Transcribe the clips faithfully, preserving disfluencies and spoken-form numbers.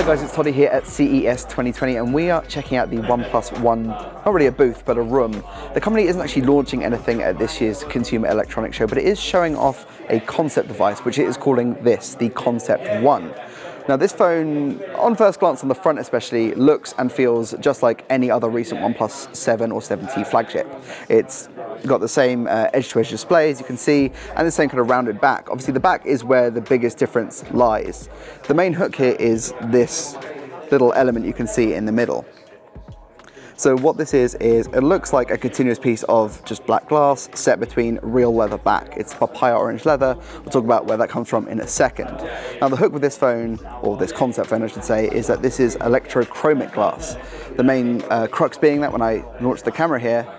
Hi guys, it's Toddy here at C E S twenty twenty, and we are checking out the OnePlus One, not really a booth, but a room. The company isn't actually launching anything at this year's Consumer Electronics Show, but it is showing off a concept device, which it is calling this, the Concept One. Now this phone, on first glance on the front especially, looks and feels just like any other recent OnePlus seven or seven T flagship. It's got the same uh, edge-to-edge display, as you can see, and the same kind of rounded back. Obviously the back is where the biggest difference lies. The main hook here is this little element you can see in the middle. So what this is, is it looks like a continuous piece of just black glass set between real leather back. It's papaya orange leather. We'll talk about where that comes from in a second. Now the hook with this phone, or this concept phone I should say, is that this is electrochromic glass. The main uh, crux being that when I launched the camera here,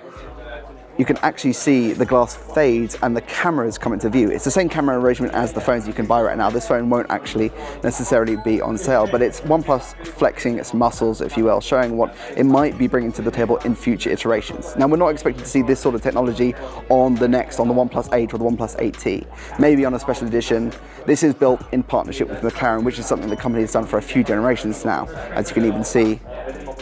you can actually see the glass fades and the cameras come into view. It's the same camera arrangement as the phones you can buy right now. This phone won't actually necessarily be on sale, but it's OnePlus flexing its muscles, if you will, showing what it might be bringing to the table in future iterations. Now, we're not expecting to see this sort of technology on the next, on the OnePlus eight or the OnePlus eight T, maybe on a special edition. This is built in partnership with McLaren, which is something the company has done for a few generations now, as you can even see.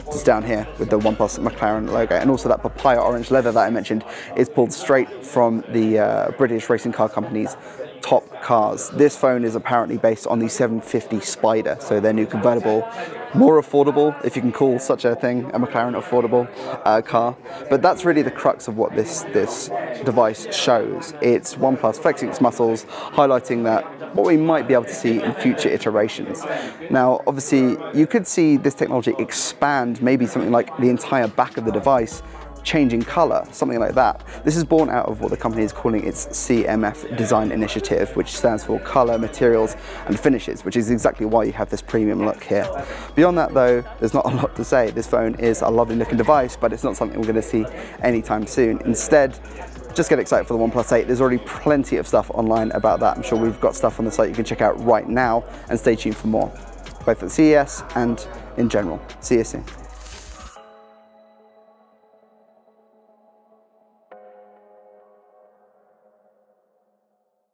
It's down here with the OnePlus McLaren logo, and also that papaya orange leather that I mentioned is pulled straight from the uh, British racing car company's top cars. This phone is apparently based on the seven fifty Spyder, so their new convertible, more affordable, if you can call such a thing a McLaren affordable uh, car. But that's really the crux of what this this device shows. It's OnePlus flexing its muscles, highlighting that what we might be able to see in future iterations. Now, obviously, you could see this technology expand, maybe something like the entire back of the device changing color, something like that. This is born out of what the company is calling its C M F design initiative, which stands for color, materials, and finishes, which is exactly why you have this premium look here. Beyond that though, there's not a lot to say. This phone is a lovely looking device, but it's not something we're gonna see anytime soon. Instead, just get excited for the OnePlus eight. There's already plenty of stuff online about that. I'm sure we've got stuff on the site you can check out right now, and stay tuned for more, both at C E S and in general. See you soon.